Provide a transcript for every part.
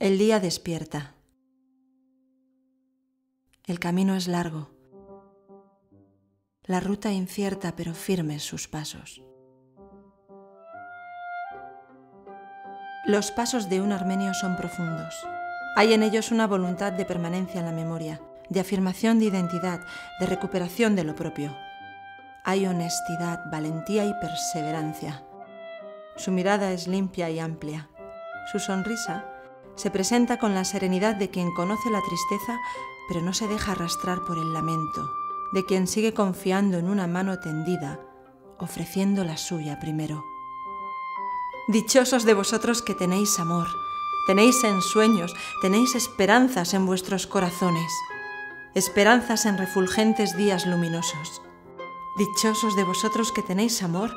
El día despierta. El camino es largo, la ruta incierta pero firmes sus pasos. Los pasos de un armenio son profundos. Hay en ellos una voluntad de permanencia en la memoria, de afirmación de identidad, de recuperación de lo propio. Hay honestidad, valentía y perseverancia. Su mirada es limpia y amplia. Su sonrisa se presenta con la serenidad de quien conoce la tristeza, pero no se deja arrastrar por el lamento, de quien sigue confiando en una mano tendida, ofreciendo la suya primero. Dichosos de vosotros que tenéis amor, tenéis ensueños, tenéis esperanzas en vuestros corazones, esperanzas en refulgentes días luminosos. Dichosos de vosotros que tenéis amor,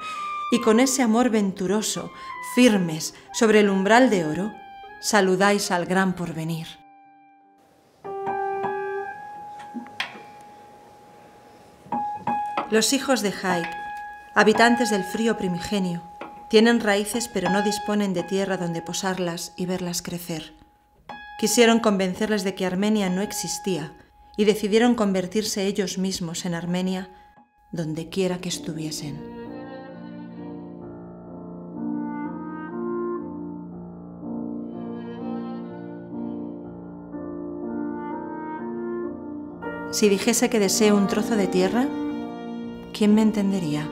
y con ese amor venturoso, firmes, sobre el umbral de oro, saludáis al gran porvenir. Los hijos de Haik, habitantes del frío primigenio, tienen raíces pero no disponen de tierra donde posarlas y verlas crecer. Quisieron convencerles de que Armenia no existía y decidieron convertirse ellos mismos en Armenia, donde quiera que estuviesen. Si dijese que deseo un trozo de tierra, ¿quién me entendería?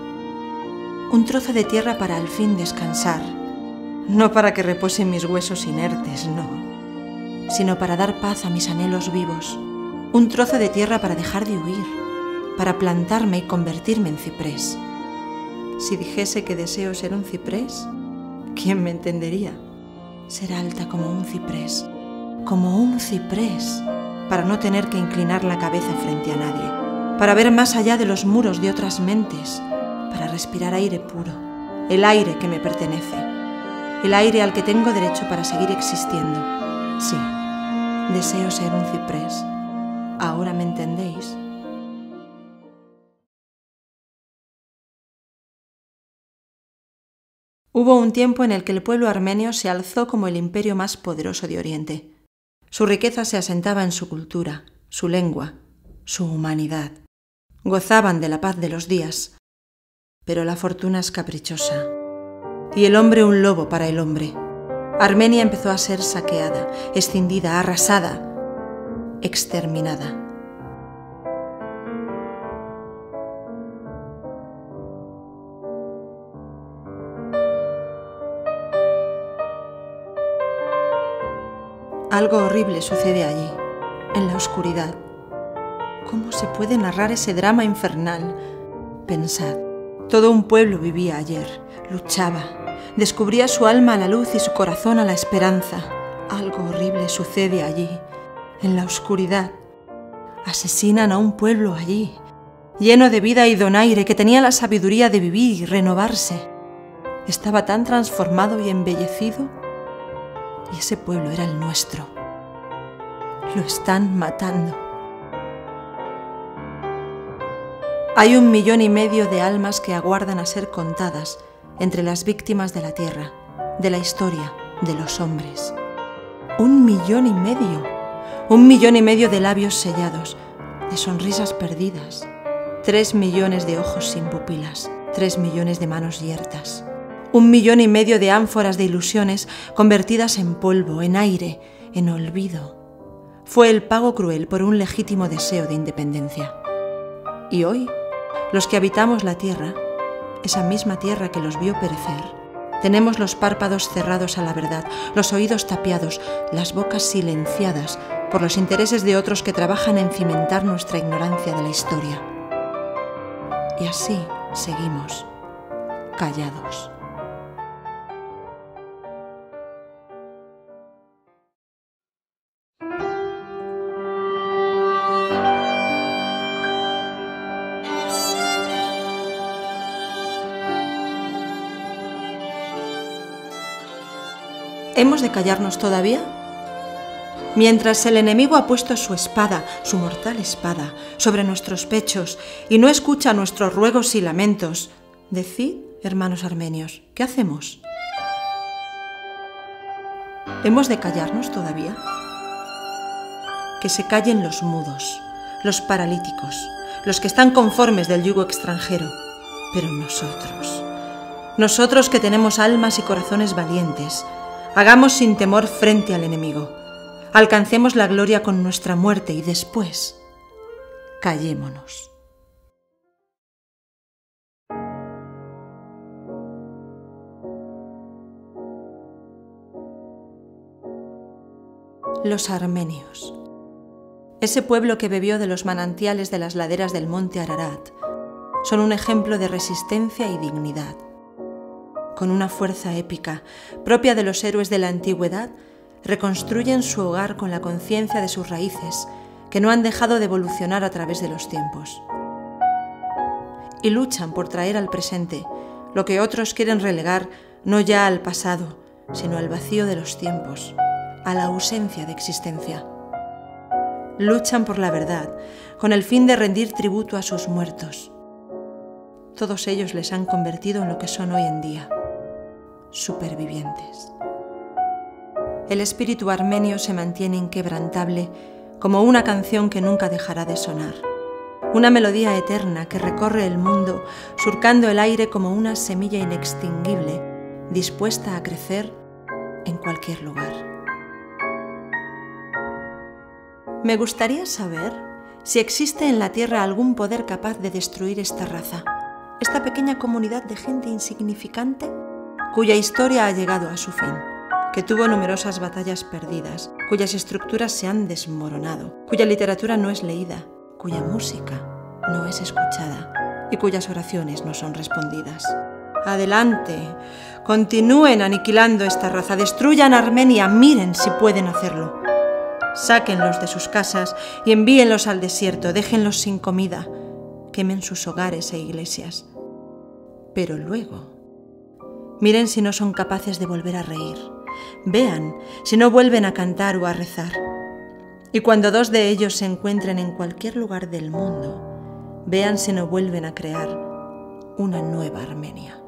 Un trozo de tierra para al fin descansar, no para que reposen mis huesos inertes, no, sino para dar paz a mis anhelos vivos. Un trozo de tierra para dejar de huir, para plantarme y convertirme en ciprés. Si dijese que deseo ser un ciprés, ¿quién me entendería? Ser alta como un ciprés, como un ciprés, para no tener que inclinar la cabeza frente a nadie, para ver más allá de los muros de otras mentes, para respirar aire puro, el aire que me pertenece, el aire al que tengo derecho para seguir existiendo. Sí, deseo ser un ciprés. ¿Ahora me entendéis? Hubo un tiempo en el que el pueblo armenio se alzó como el imperio más poderoso de Oriente. Su riqueza se asentaba en su cultura, su lengua, su humanidad. Gozaban de la paz de los días, pero la fortuna es caprichosa. Y el hombre un lobo para el hombre. Armenia empezó a ser saqueada, escindida, arrasada, exterminada. Algo horrible sucede allí, en la oscuridad. ¿Cómo se puede narrar ese drama infernal? Pensad, todo un pueblo vivía ayer, luchaba, descubría su alma a la luz y su corazón a la esperanza. Algo horrible sucede allí, en la oscuridad. Asesinan a un pueblo allí, lleno de vida y donaire, que tenía la sabiduría de vivir y renovarse. Estaba tan transformado y embellecido. Y ese pueblo era el nuestro. Lo están matando. Hay 1,5 millón de almas que aguardan a ser contadas entre las víctimas de la tierra, de la historia, de los hombres. 1,5 millón. 1,5 millón de labios sellados, de sonrisas perdidas. 3 millones de ojos sin pupilas. 3 millones de manos yertas. 1,5 millón de ánforas de ilusiones convertidas en polvo, en aire, en olvido. Fue el pago cruel por un legítimo deseo de independencia. Y hoy, los que habitamos la tierra, esa misma tierra que los vio perecer, tenemos los párpados cerrados a la verdad, los oídos tapiados, las bocas silenciadas por los intereses de otros que trabajan en cimentar nuestra ignorancia de la historia. Y así seguimos, callados. ¿Hemos de callarnos todavía? Mientras el enemigo ha puesto su espada, su mortal espada, sobre nuestros pechos y no escucha nuestros ruegos y lamentos, decid, hermanos armenios, ¿qué hacemos? ¿Hemos de callarnos todavía? Que se callen los mudos, los paralíticos, los que están conformes del yugo extranjero. Pero nosotros, nosotros que tenemos almas y corazones valientes, hagamos sin temor frente al enemigo. Alcancemos la gloria con nuestra muerte y después, callémonos. Los armenios. Ese pueblo que bebió de los manantiales de las laderas del monte Ararat son un ejemplo de resistencia y dignidad. Con una fuerza épica, propia de los héroes de la antigüedad, reconstruyen su hogar con la conciencia de sus raíces, que no han dejado de evolucionar a través de los tiempos. Y luchan por traer al presente lo que otros quieren relegar no ya al pasado, sino al vacío de los tiempos, a la ausencia de existencia. Luchan por la verdad, con el fin de rendir tributo a sus muertos. Todos ellos les han convertido en lo que son hoy en día, supervivientes. El espíritu armenio se mantiene inquebrantable como una canción que nunca dejará de sonar, una melodía eterna que recorre el mundo, surcando el aire como una semilla inextinguible, dispuesta a crecer en cualquier lugar. Me gustaría saber si existe en la Tierra algún poder capaz de destruir esta raza, esta pequeña comunidad de gente insignificante cuya historia ha llegado a su fin, que tuvo numerosas batallas perdidas, cuyas estructuras se han desmoronado, cuya literatura no es leída, cuya música no es escuchada y cuyas oraciones no son respondidas. Adelante, continúen aniquilando esta raza, destruyan Armenia, miren si pueden hacerlo. Sáquenlos de sus casas y envíenlos al desierto, déjenlos sin comida, quemen sus hogares e iglesias. Pero luego, miren si no son capaces de volver a reír, vean si no vuelven a cantar o a rezar. Y cuando dos de ellos se encuentren en cualquier lugar del mundo, vean si no vuelven a crear una nueva Armenia.